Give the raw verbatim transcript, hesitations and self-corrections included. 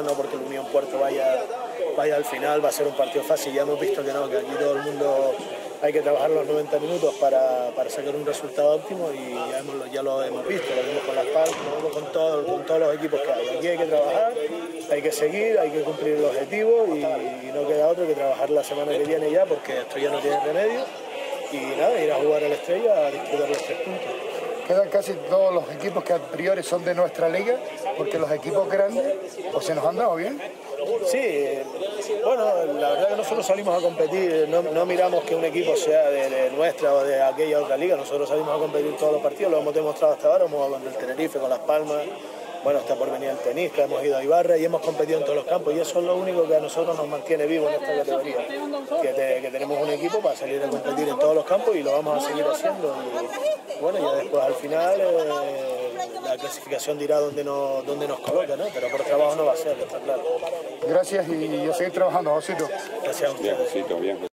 No porque el Unión Puerto vaya, vaya al final, va a ser un partido fácil. Ya hemos visto que no, que aquí todo el mundo hay que trabajar los noventa minutos para, para sacar un resultado óptimo, y ya, hemos, ya lo hemos visto, lo vimos con las Palmas, lo vimos con, todo, con todos los equipos que hay. Aquí hay que trabajar, hay que seguir, hay que cumplir el objetivo y, y no queda otro que trabajar la semana que viene ya, porque esto ya no tiene remedio. Y nada, ir a jugar a la Estrella a disputar los tres puntos. Quedan casi todos los equipos que a priori son de nuestra liga, porque los equipos grandes pues se nos han dado bien. Sí, bueno, la verdad que nosotros salimos a competir, no, no miramos que un equipo sea de, de nuestra o de aquella otra liga, nosotros salimos a competir todos los partidos, lo hemos demostrado hasta ahora, hemos jugado con el Tenerife, con Las Palmas, bueno, hasta por venir el Tenisca, hemos ido a Ibarra y hemos competido en todos los campos, y eso es lo único que a nosotros nos mantiene vivos en esta categoría, que, te, que tenemos un equipo para salir a competir en todos los campos y lo vamos a seguir haciendo. Y, bueno, ya después al final eh, la clasificación dirá dónde nos, dónde nos coloca, ¿no? Pero por trabajo no va a ser, está claro. Gracias y a seguir trabajando, Josito. Gracias a ustedes. Bien, Josito, bien.